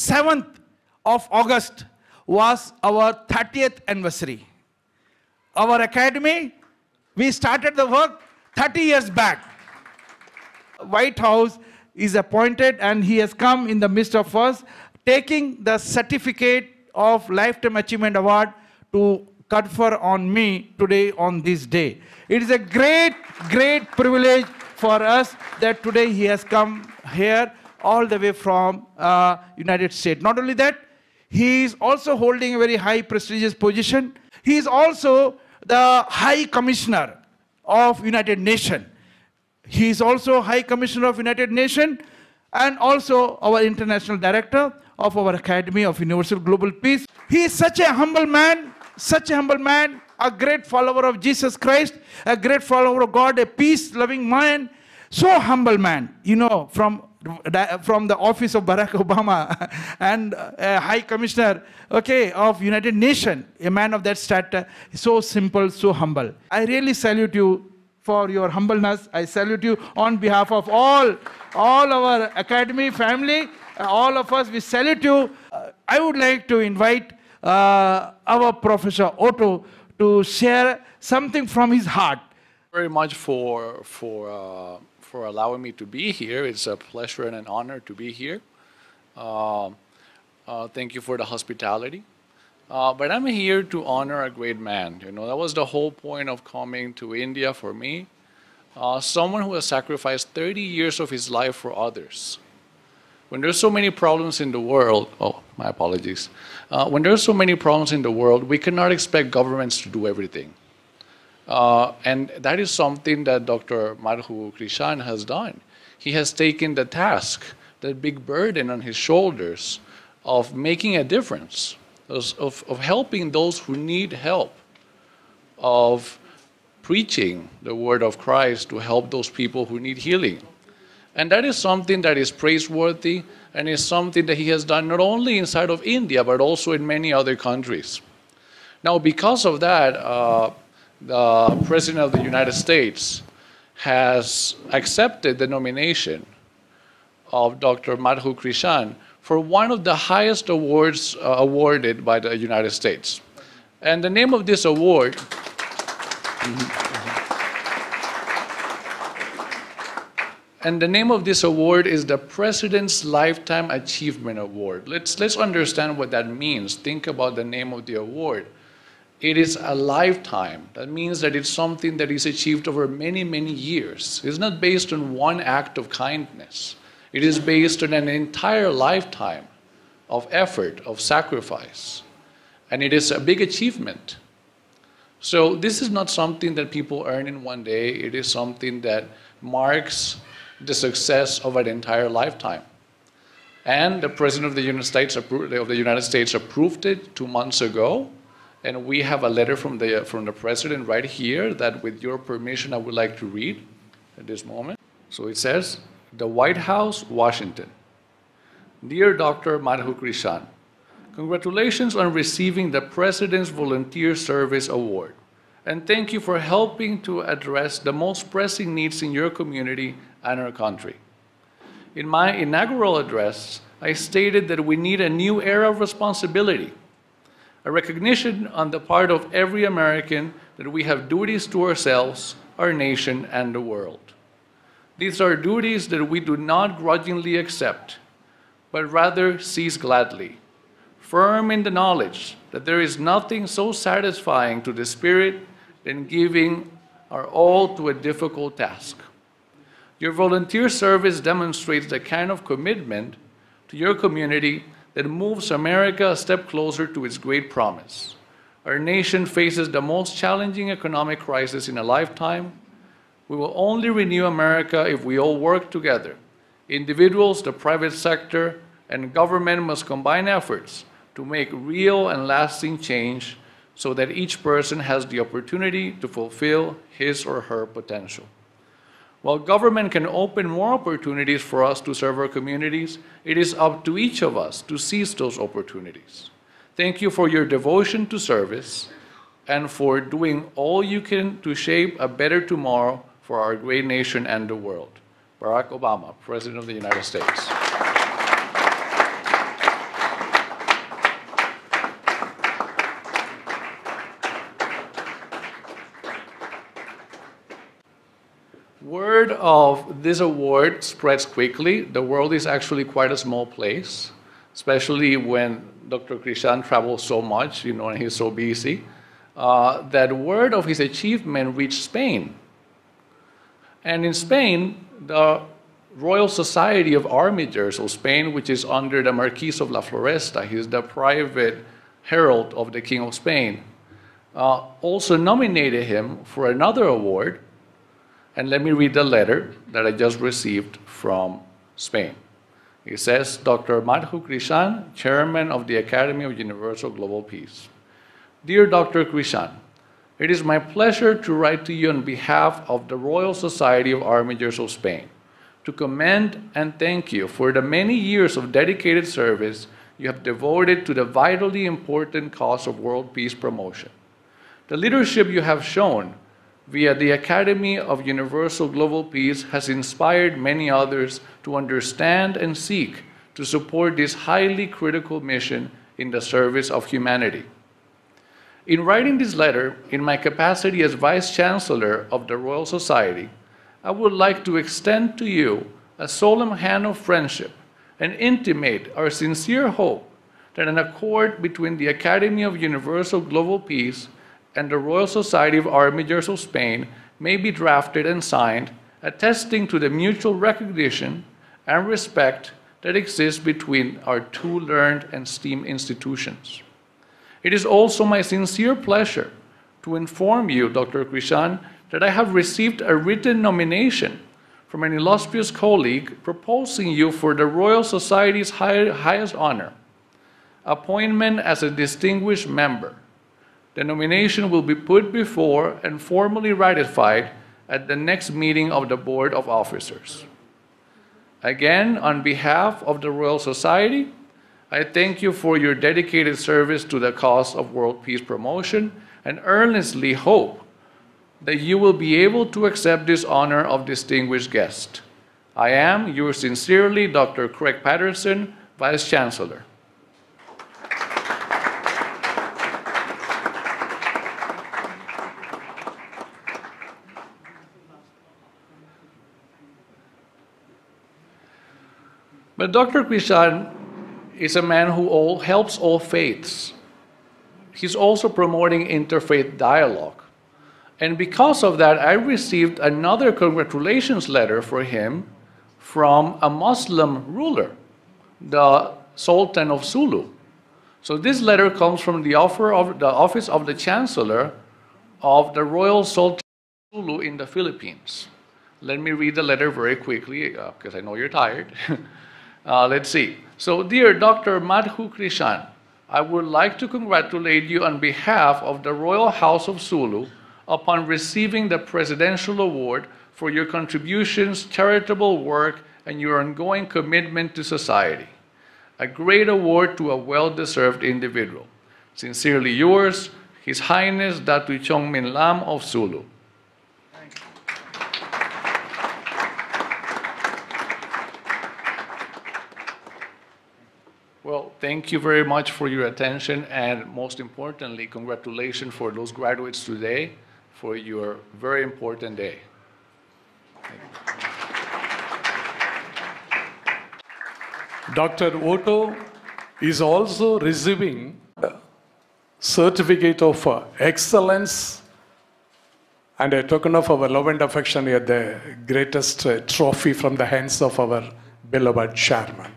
7th of August was our 30th anniversary. Our academy, we started the work 30 years back. White House is appointed and he has come in the midst of us, taking the certificate of Lifetime Achievement Award to confer on me today on this day. It is a great, great privilege for us that today he has come here all the way from United States. Not only that, he is also holding a very high prestigious position. He is also the High Commissioner of United Nations. He is also High Commissioner of United Nations and also our International Director of our Academy of Universal Global Peace. He is such a humble man, a great follower of Jesus Christ, a great follower of God, a peace-loving man, so humble man, you know, from the office of Barack Obama and a High Commissioner, okay, of United Nations, a man of that stature, so simple, so humble. I really salute you for your humbleness. I salute you on behalf of all our academy family, all of us, we salute you. I would like to invite our Professor Otto to share something from his heart. Very much for allowing me to be here. It's a pleasure and an honor to be here. Thank you for the hospitality. But I'm here to honor a great man. You know, that was the whole point of coming to India for me. Someone who has sacrificed 30 years of his life for others. When there's so many problems in the world, oh, my apologies. When there's so many problems in the world, we cannot expect governments to do everything. And that is something that Dr. Madhu Krishan has done. He has taken the task, that big burden on his shoulders of making a difference, of helping those who need help, of preaching the word of Christ to help those people who need healing. And that is something that is praiseworthy and is something that he has done not only inside of India, but also in many other countries. Now, because of that, the President of the United States has accepted the nomination of Dr. Madhu Krishan for one of the highest awards awarded by the United States. And the name of this award, and the name of this award is the President's Lifetime Achievement Award. Let's understand what that means. Think about the name of the award. It is a lifetime. That means that it's something that is achieved over many, many years. It's not based on one act of kindness. It is based on an entire lifetime of effort, of sacrifice. And it is a big achievement. So this is not something that people earn in one day. It is something that marks the success of an entire lifetime. And the President of the United States approved it 2 months ago. And we have a letter from the President right here that, with your permission, I would like to read at this moment. So it says, The White House, Washington. Dear Dr. Madhu Krishan, congratulations on receiving the President's Volunteer Service Award. And thank you for helping to address the most pressing needs in your community and our country. In my inaugural address, I stated that we need a new era of responsibility. A recognition on the part of every American that we have duties to ourselves, our nation, and the world. These are duties that we do not grudgingly accept, but rather seize gladly, firm in the knowledge that there is nothing so satisfying to the spirit than giving our all to a difficult task. Your volunteer service demonstrates the kind of commitment to your community that moves America a step closer to its great promise. Our nation faces the most challenging economic crisis in a lifetime. We will only renew America if we all work together. Individuals, the private sector, and government must combine efforts to make real and lasting change so that each person has the opportunity to fulfill his or her potential. While government can open more opportunities for us to serve our communities, it is up to each of us to seize those opportunities. Thank you for your devotion to service and for doing all you can to shape a better tomorrow for our great nation and the world. Barack Obama, President of the United States. of this award spreads quickly. The world is actually quite a small place, especially when Dr. Krishan travels so much, you know, and he's so busy. That word of his achievement reached Spain. And in Spain, the Royal Society of Armigers of Spain, which is under the Marquis of La Floresta, he's the private herald of the King of Spain, also nominated him for another award. And let me read the letter that I just received from Spain. It says, Dr. Madhu Krishan, Chairman of the Academy of Universal Global Peace. Dear Dr. Krishan, it is my pleasure to write to you on behalf of the Royal Society of Armigers of Spain to commend and thank you for the many years of dedicated service you have devoted to the vitally important cause of world peace promotion. The leadership you have shown via the Academy of Universal Global Peace has inspired many others to understand and seek to support this highly critical mission in the service of humanity. In writing this letter, in my capacity as Vice Chancellor of the Royal Society, I would like to extend to you a solemn hand of friendship and intimate our sincere hope that an accord between the Academy of Universal Global Peace and the Royal Society of Armigers of Spain may be drafted and signed, attesting to the mutual recognition and respect that exists between our two learned and esteemed institutions. It is also my sincere pleasure to inform you, Dr. Krishan, that I have received a written nomination from an illustrious colleague proposing you for the Royal Society's highest honor, appointment as a distinguished member. The nomination will be put before and formally ratified at the next meeting of the Board of Officers. Again, on behalf of the Royal Society, I thank you for your dedicated service to the cause of world peace promotion and earnestly hope that you will be able to accept this honor of distinguished guest. I am yours sincerely, Dr. Craig Patterson, Vice Chancellor. But Dr. Krishan is a man who helps all faiths. He's also promoting interfaith dialogue. And because of that, I received another congratulations letter for him from a Muslim ruler, the Sultan of Sulu. So this letter comes from the office of the Chancellor of the Royal Sultan of Sulu in the Philippines. Let me read the letter very quickly, because I know you're tired. Let's see. So, dear Dr. Madhu Krishan, I would like to congratulate you on behalf of the Royal House of Sulu upon receiving the Presidential Award for your contributions, charitable work, and your ongoing commitment to society. A great award to a well-deserved individual. Sincerely yours, His Highness Datu Chong Min Lam of Sulu. Well, thank you very much for your attention, and most importantly, congratulations for those graduates today for your very important day. Dr. Otto is also receiving a certificate of excellence and a token of our love and affection at the greatest trophy from the hands of our beloved chairman.